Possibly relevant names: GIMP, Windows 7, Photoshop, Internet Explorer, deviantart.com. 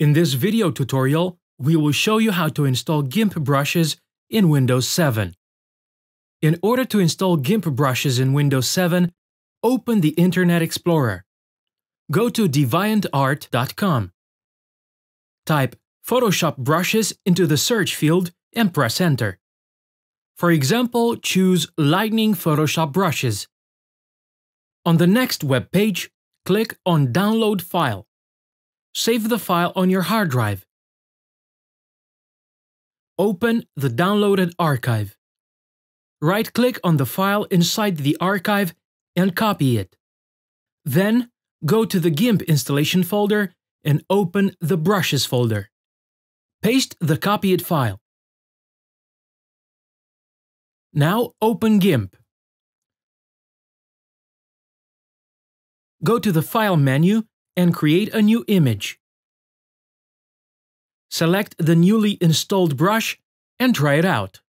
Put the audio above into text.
In this video tutorial, we will show you how to install GIMP brushes in Windows 7. In order to install GIMP brushes in Windows 7, open the Internet Explorer. Go to deviantart.com. Type Photoshop brushes into the search field and press Enter. For example, choose Lightning Photoshop brushes. On the next web page, click on Download File. Save the file on your hard drive. Open the downloaded archive. Right-click on the file inside the archive and copy it. Then, go to the GIMP installation folder and open the brushes folder. Paste the copied file. Now open GIMP. Go to the File menu and create a new image. Select the newly installed brush and try it out.